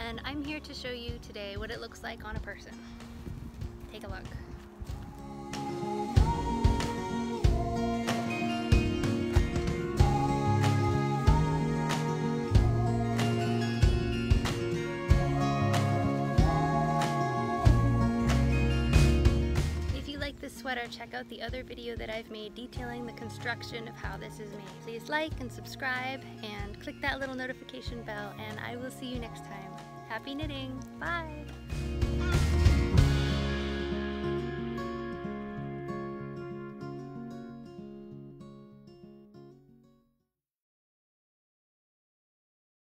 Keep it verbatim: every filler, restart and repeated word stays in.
and I'm here to show you today what it looks like on a person. Take a look. Sweater, check out the other video that I've made detailing the construction of how this is made. Please like and subscribe and click that little notification bell, and I will see you next time. Happy knitting! Bye!